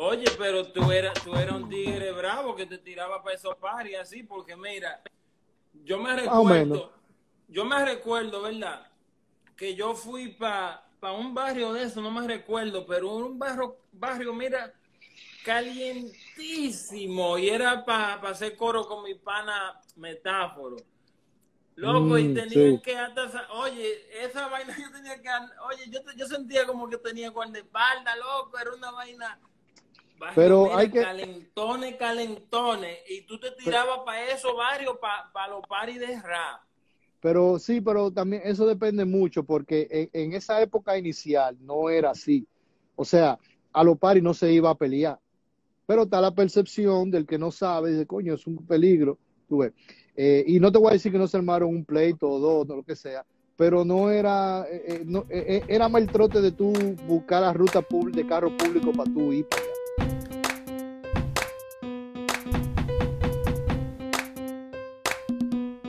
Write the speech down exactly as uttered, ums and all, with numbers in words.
Oye, pero tú eras tú era un tigre bravo que te tiraba para esos paris así, porque mira, yo me recuerdo, yo me recuerdo, ¿verdad? Que yo fui para pa un barrio de eso, no me recuerdo, pero un barrio, barrio, mira, calientísimo, y era para pa hacer coro con mi pana Metáforo. Loco, mm, y tenían sí. que hasta... Oye, esa vaina yo tenía que... Oye, yo, te, yo sentía como que tenía guardaespaldas, loco, era una vaina... Barrio, pero mira, hay que... Calentones, calentones, y tú te tirabas para esos barrios, para pa los paris de rap. Pero sí, pero también eso depende mucho, porque en, en esa época inicial no era así. O sea, a los paris no se iba a pelear. Pero está la percepción del que no sabe, dice, coño, es un peligro. Tú ves. Eh, y no te voy a decir que no se armaron un pleito o dos, no lo que sea, pero no era, eh, no, eh, era mal trote de tú buscar la ruta de carro público para tú ir.